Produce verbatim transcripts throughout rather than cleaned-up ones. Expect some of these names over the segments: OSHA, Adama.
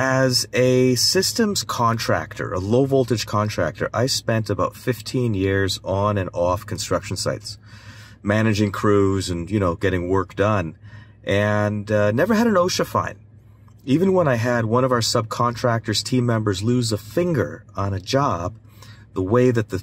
As a systems contractor, a low voltage contractor, I spent about fifteen years on and off construction sites, managing crews and, you know, getting work done, and uh, never had an OSHA fine. Even when I had one of our subcontractors' team members lose a finger on a job, the way that the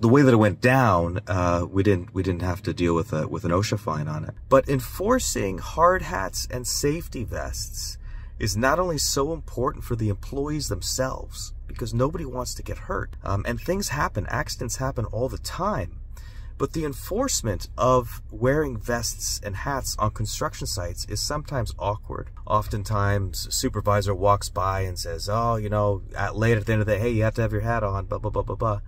the way that it went down, uh, we didn't we didn't have to deal with a with an OSHA fine on it. But enforcing hard hats and safety vests is not only so important for the employees themselves, because nobody wants to get hurt, um, and things happen, accidents happen all the time, but the enforcement of wearing vests and hats on construction sites is sometimes awkward. Oftentimes, a supervisor walks by and says, oh, you know, at late at the end of the day, hey, you have to have your hat on, blah, blah, blah, blah, blah.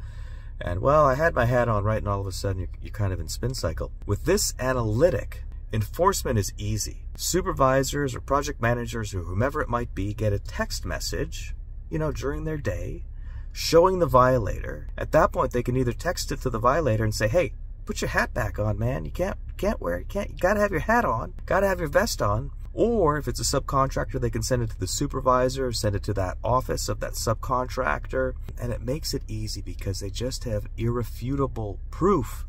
And, well, I had my hat on, right, and all of a sudden you're, you're kind of in spin cycle. With this analytic, enforcement is easy. Supervisors or project managers or whomever it might be get a text message, you know, during their day showing the violator. At that point, they can either text it to the violator and say, hey, put your hat back on, man. You can't, can't wear it. Can't, you gotta have your hat on. Gotta have your vest on. Or if it's a subcontractor, they can send it to the supervisor, send it to that office of that subcontractor. And it makes it easy because they just have irrefutable proof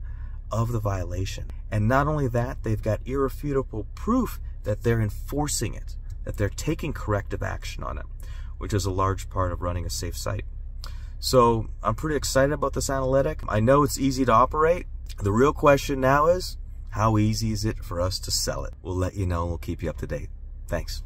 of the violation. And not only that, they've got irrefutable proof that they're enforcing it, that they're taking corrective action on it, which is a large part of running a safe site. So I'm pretty excited about this analytic. I know it's easy to operate. The real question now is, how easy is it for us to sell it? We'll let you know and we'll keep you up to date. Thanks.